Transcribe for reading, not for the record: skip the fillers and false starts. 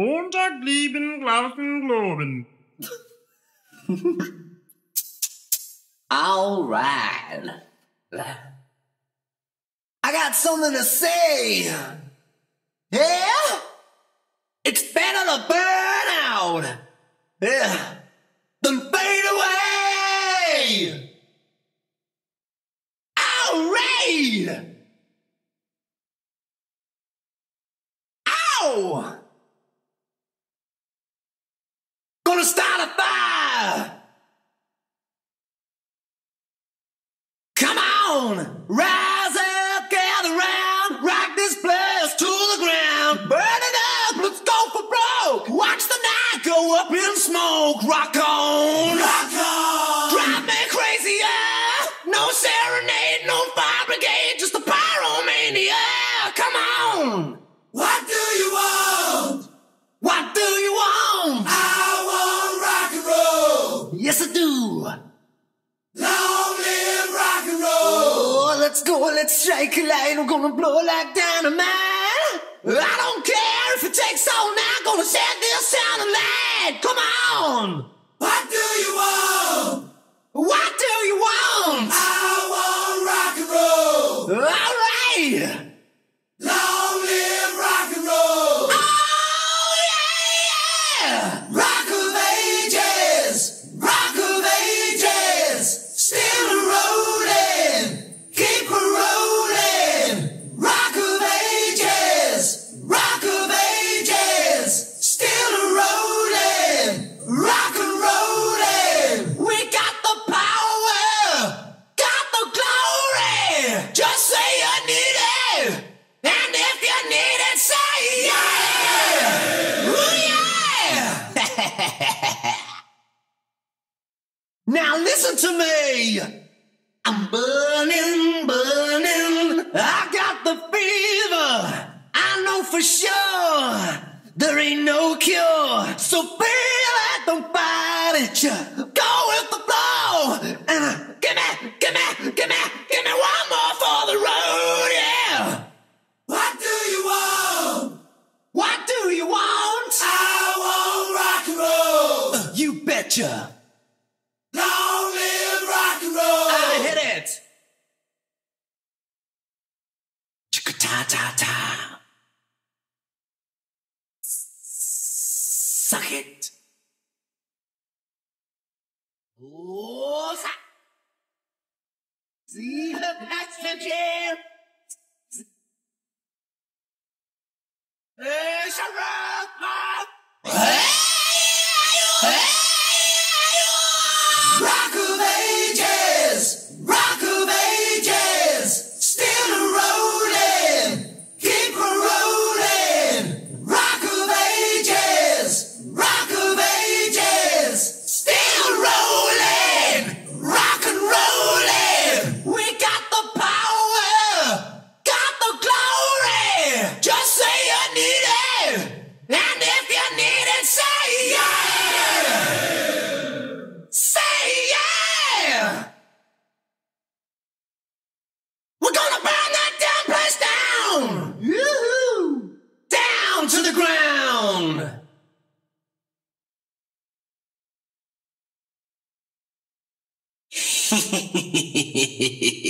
Montag lieben, glauben, globen. All right. I got something to say. Yeah? It's better to burn out than fade away. All right. Ow! Gonna start a fire! Come on! Rise up, gather round, rock this place to the ground, burn it up, let's go for broke! Watch the night go up in smoke, rock on! Rock on! Drive me crazier! No serenade, no fire brigade, just a pyromania! Come on! What do you want? What do you want? I want rock and roll. Yes, I do. Long live rock and roll. Oh, let's go, let's shake it light. I'm gonna blow like dynamite. I don't care if it takes all night. Gonna set this down and light. Come on. What do you want? What do you want? I want rock and roll. All right. Long live rock and roll! Oh, yeah, yeah! Rock of ages! Rock of ages! Still rolling! Keep rolling! Rock of ages! Rock of ages! Still rolling! Rock and rolling! We got the power! Got the glory! Just say you need it! Now listen to me. I'm burning, burning. I got the fever. I know for sure there ain't no cure. So feel it, don't fight it. Go with the flow. Give me one more for the road, yeah. What do you want? What do you want? I want rock and roll. You betcha. Long live rock and roll! I hit it! Chicka-ta-ta-ta. Suck it. Oh, suck. See, that's the jam. It's a rock pop. Rock of ages, rock of ages, still rolling, keep rolling. Rock of ages, still rolling, rock and rolling. We got the power, got the glory. Just say you need it, and if you need it, say yeah. We're gonna burn that damn place down! Yoo-hoo! Down to the ground!